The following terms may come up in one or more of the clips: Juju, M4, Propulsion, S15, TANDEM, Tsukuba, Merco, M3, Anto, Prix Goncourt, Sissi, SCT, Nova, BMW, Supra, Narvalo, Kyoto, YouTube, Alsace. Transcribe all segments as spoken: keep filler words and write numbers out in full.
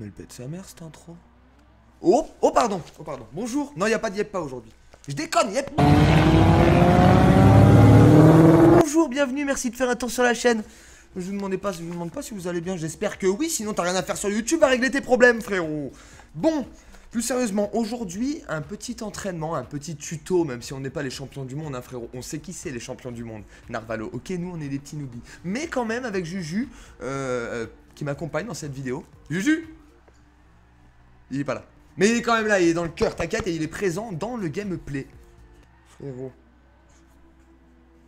Mais le pète sa mère cette intro. Oh, oh pardon, oh pardon, bonjour. Non, il n'y a pas de yep pas aujourd'hui. Je déconne, yep. Bonjour, bienvenue, merci de faire un tour sur la chaîne. Je vous demandais pas, je vous demande pas si vous allez bien, j'espère que oui, sinon t'as rien à faire sur YouTube à régler tes problèmes, frérot. Bon, plus sérieusement, aujourd'hui, un petit entraînement, un petit tuto, même si on n'est pas les champions du monde, hein, frérot. On sait qui c'est les champions du monde. Narvalo, ok, nous on est des petits noobs. Mais quand même, avec Juju, euh, euh, qui m'accompagne dans cette vidéo. Juju! Il est pas là. Mais il est quand même là, il est dans le cœur, t'inquiète, et il est présent dans le gameplay. Frérot.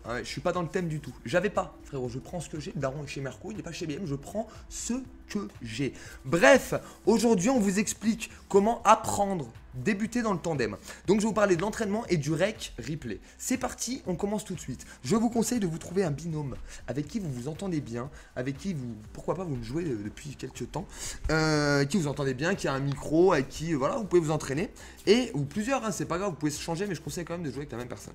Ah ouais, je suis pas dans le thème du tout. J'avais pas, frérot, je prends ce que j'ai. Daron est chez Merco, il n'est pas chez B M, je prends ce que j'ai. Bref, aujourd'hui, on vous explique comment apprendre, débuter dans le tandem. Donc, je vais vous parler de l'entraînement et du rec replay. C'est parti, on commence tout de suite. Je vous conseille de vous trouver un binôme avec qui vous vous entendez bien, avec qui vous, pourquoi pas, vous me jouez depuis quelques temps, euh, qui vous entendez bien, qui a un micro, avec qui, voilà, vous pouvez vous entraîner. Et, ou plusieurs, hein, c'est pas grave, vous pouvez se changer, mais je conseille quand même de jouer avec la même personne.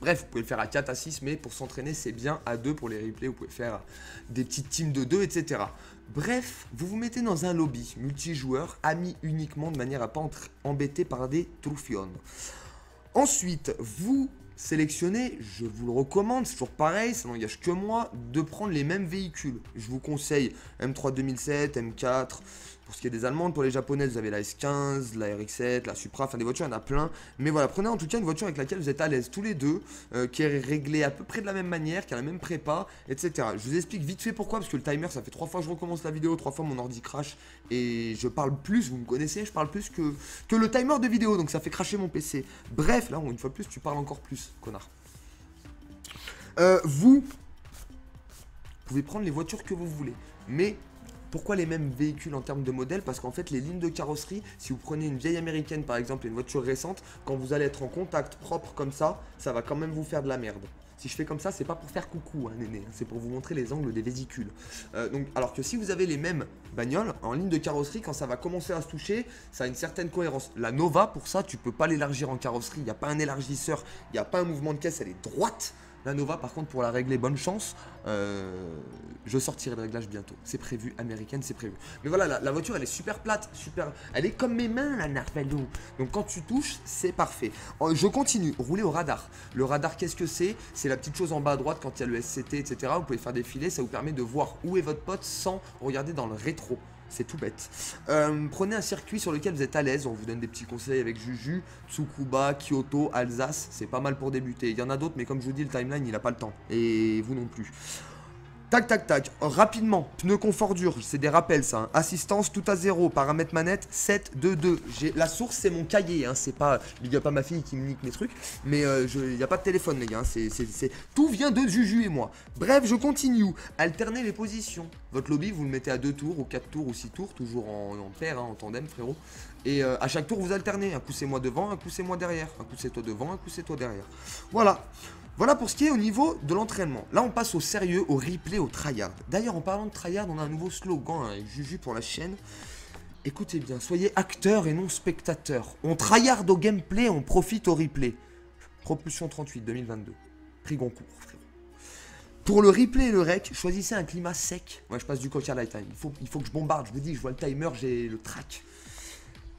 Bref, vous pouvez le faire à quatre, à six, mais pour s'entraîner, c'est bien à deux pour les replays. Vous pouvez faire des petites teams de deux, et cetera. Bref, vous vous mettez dans un lobby multijoueur, amis uniquement, de manière à ne pas être embêté par des trufions. Ensuite, vous sélectionnez, je vous le recommande, c'est toujours pareil, ça n'engage que moi, de prendre les mêmes véhicules. Je vous conseille M trois deux mille sept, M quatre, pour ce qui est des Allemandes, pour les Japonaises, vous avez la S quinze, la R X sept, la Supra, enfin des voitures, il y en a plein. Mais voilà, prenez en tout cas une voiture avec laquelle vous êtes à l'aise tous les deux, euh, qui est réglée à peu près de la même manière, qui a la même prépa, et cetera. Je vous explique vite fait pourquoi, parce que le timer, ça fait trois fois que je recommence la vidéo, trois fois mon ordi crash, et je parle plus, vous me connaissez, je parle plus que, que le timer de vidéo, donc ça fait crasher mon P C. Bref, là, une fois de plus, tu parles encore plus. Connard. Euh, vous pouvez prendre les voitures que vous voulez, mais pourquoi les mêmes véhicules en termes de modèles? Parce qu'en fait les lignes de carrosserie, si vous prenez une vieille américaine par exemple et une voiture récente, quand vous allez être en contact propre comme ça, ça va quand même vous faire de la merde. Si je fais comme ça, c'est pas pour faire coucou, hein, néné, c'est pour vous montrer les angles des vésicules. Euh, donc, alors que si vous avez les mêmes bagnoles, en ligne de carrosserie, quand ça va commencer à se toucher, ça a une certaine cohérence. La Nova, pour ça, tu peux pas l'élargir en carrosserie, il n'y a pas un élargisseur, il n'y a pas un mouvement de caisse, elle est droite. La Nova, par contre, pour la régler, bonne chance, euh, je sortirai de réglage bientôt. C'est prévu, américaine, c'est prévu. Mais voilà, la, la voiture, elle est super plate, super... Elle est comme mes mains, la Narvalo. Donc, quand tu touches, c'est parfait. Euh, je continue, rouler au radar. Le radar, qu'est-ce que c'est? C'est la petite chose en bas à droite quand il y a le S C T, et cetera. Vous pouvez faire défiler, ça vous permet de voir où est votre pote sans regarder dans le rétro. C'est tout bête. Euh, prenez un circuit sur lequel vous êtes à l'aise. On vous donne des petits conseils avec Juju, Tsukuba, Kyoto, Alsace. C'est pas mal pour débuter. Il y en a d'autres, mais comme je vous dis, le timeline, il n'a pas le temps. Et vous non plus. Tac, tac, tac. Rapidement, pneu confort dur. C'est des rappels, ça. Hein. Assistance, tout à zéro. Paramètres manette, sept, deux, deux. La source, c'est mon cahier. Hein. C'est pas... Il n'y a pas ma fille qui me nique mes trucs. Mais euh, je... il n'y a pas de téléphone, les gars. Hein. C'est, c'est, c'est... Tout vient de Juju et moi. Bref, je continue. Alternez les positions. Votre lobby, vous le mettez à deux tours, ou quatre tours, ou six tours. Toujours en, en paire, hein, en tandem, frérot. Et euh, à chaque tour, vous alternez. Un coup, c'est moi devant, un coup, c'est moi derrière. Un coup, c'est toi devant, un coup, c'est toi derrière. Voilà. Voilà pour ce qui est au niveau de l'entraînement. Là, on passe au sérieux, au replay, au tryhard. D'ailleurs, en parlant de tryhard, on a un nouveau slogan avec Juju pour la chaîne. Écoutez bien, soyez acteurs et non spectateurs. On tryhard au gameplay, on profite au replay. Propulsion trente-huit deux mille vingt-deux. Prix Goncourt. Pour le replay et le rec, choisissez un climat sec. Moi, je passe du coq à la time. Il faut, il faut que je bombarde, je vous dis, je vois le timer, j'ai le track.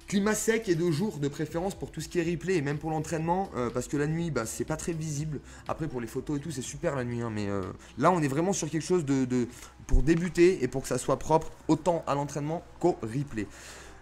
Climat sec et de jour de préférence pour tout ce qui est replay et même pour l'entraînement, euh, parce que la nuit bah, c'est pas très visible. Après pour les photos et tout c'est super la nuit hein, mais euh, là on est vraiment sur quelque chose de, de pour débuter et pour que ça soit propre autant à l'entraînement qu'au replay.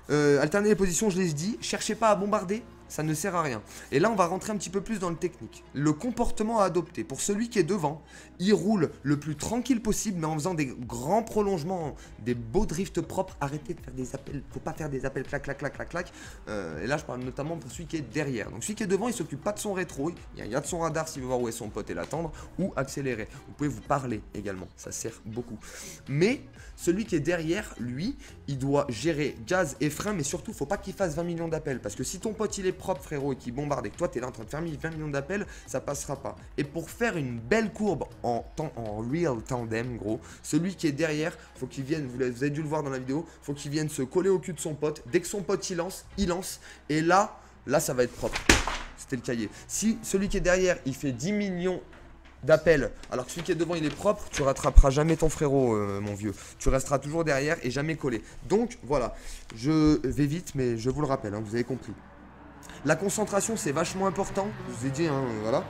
Euh, alternez les positions, je l'ai dit, cherchez pas à bombarder, ça ne sert à rien. Et là, on va rentrer un petit peu plus dans le technique. Le comportement à adopter. Pour celui qui est devant, il roule le plus tranquille possible, mais en faisant des grands prolongements, des beaux drifts propres. Arrêtez de faire des appels, faut pas faire des appels clac, clac, clac, clac, clac. Euh, et là, je parle notamment pour celui qui est derrière. Donc celui qui est devant, il s'occupe pas de son rétro, il y a de son radar s'il veut voir où est son pote et l'attendre, ou accélérer. Vous pouvez vous parler également, ça sert beaucoup. Mais celui qui est derrière, lui, il doit gérer gaz et frein, mais surtout, faut pas qu'il fasse vingt millions d'appels, parce que si ton pote il est propre, frérot, et qu'il bombarde et que toi t'es là en train de faire vingt millions d'appels, ça passera pas. Et pour faire une belle courbe en, temps, en real tandem, gros, celui qui est derrière, faut qu'il vienne, vous avez dû le voir dans la vidéo, faut qu'il vienne se coller au cul de son pote. Dès que son pote il lance, il lance, et là, là ça va être propre. C'était le cahier. Si celui qui est derrière, il fait dix millions d'appels, alors que celui qui est devant, il est propre, tu rattraperas jamais ton frérot, euh, mon vieux. Tu resteras toujours derrière et jamais collé. Donc, voilà. Je vais vite, mais je vous le rappelle, hein, vous avez compris. La concentration, c'est vachement important. Je vous ai dit, hein, voilà.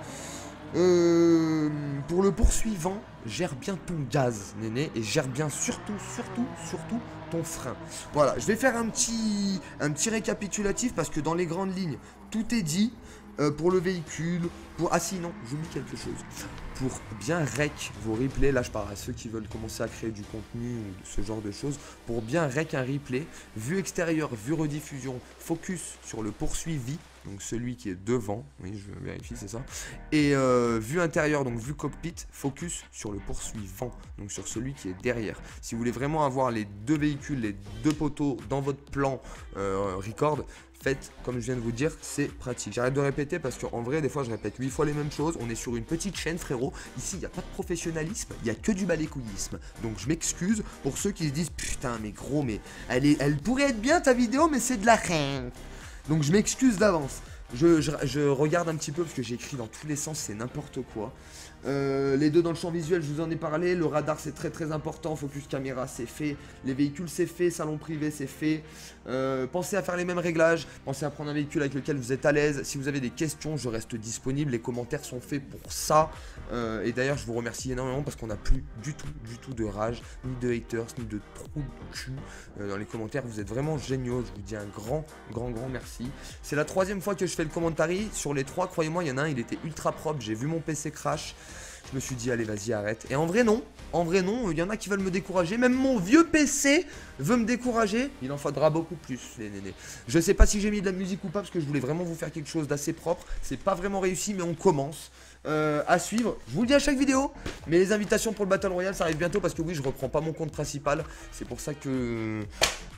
Euh, pour le poursuivant, gère bien ton gaz, néné, et gère bien surtout, surtout, surtout ton frein. Voilà, je vais faire un petit, un petit récapitulatif, parce que dans les grandes lignes, tout est dit. Euh, pour le véhicule, pour... Ah si, non, j'oublie quelque chose. Pour bien rec vos replays, là je parle à ceux qui veulent commencer à créer du contenu ou ce genre de choses. Pour bien rec un replay, vue extérieure, vue rediffusion, focus sur le poursuivi, donc celui qui est devant, oui je vérifie, c'est ça. Et euh, vue intérieure, donc vue cockpit, focus sur le poursuivant, donc sur celui qui est derrière. Si vous voulez vraiment avoir les deux véhicules, les deux poteaux dans votre plan euh, record, faites comme je viens de vous dire, c'est pratique. J'arrête de répéter parce qu'en vrai, des fois, je répète huit fois les mêmes choses. On est sur une petite chaîne, frérot. Ici, il n'y a pas de professionnalisme, il n'y a que du balécouillisme. Donc, je m'excuse pour ceux qui se disent « Putain, mais gros, mais elle, est, elle pourrait être bien ta vidéo, mais c'est de la reine. » Donc, je m'excuse d'avance. Je, je, je regarde un petit peu parce que j'écris dans tous les sens, c'est n'importe quoi. Euh, les deux dans le champ visuel, je vous en ai parlé. Le radar, c'est très très important. Focus caméra, c'est fait. Les véhicules, c'est fait. Salon privé, c'est fait. Euh, pensez à faire les mêmes réglages. Pensez à prendre un véhicule avec lequel vous êtes à l'aise. Si vous avez des questions, je reste disponible. Les commentaires sont faits pour ça. Euh, et d'ailleurs, je vous remercie énormément parce qu'on n'a plus du tout, du tout de rage, ni de haters, ni de trous de cul euh, dans les commentaires. Vous êtes vraiment géniaux. Je vous dis un grand, grand, grand merci. C'est la troisième fois que je fais le commentary. Sur les trois, croyez-moi, il y en a un, il était ultra propre. J'ai vu mon P C crash. Je me suis dit, allez, vas-y, arrête. Et en vrai, non. En vrai, non. Il y en a qui veulent me décourager. Même mon vieux P C veut me décourager. Il en faudra beaucoup plus, les nénés. Je sais pas si j'ai mis de la musique ou pas, parce que je voulais vraiment vous faire quelque chose d'assez propre. C'est pas vraiment réussi, mais on commence. Euh, à suivre, je vous le dis à chaque vidéo, mais les invitations pour le Battle Royale ça arrive bientôt parce que oui je reprends pas mon compte principal, c'est pour ça que,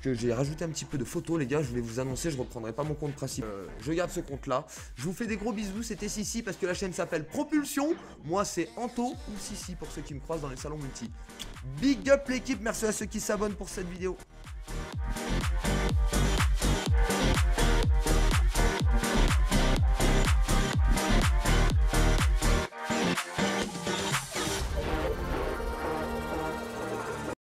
que j'ai rajouté un petit peu de photos les gars, je voulais vous annoncer, je reprendrai pas mon compte principal, euh, je garde ce compte là, je vous fais des gros bisous, c'était Sissi parce que la chaîne s'appelle Propulsion, moi c'est Anto ou Sissi pour ceux qui me croisent dans les salons multi. Big up l'équipe, merci à ceux qui s'abonnent pour cette vidéo.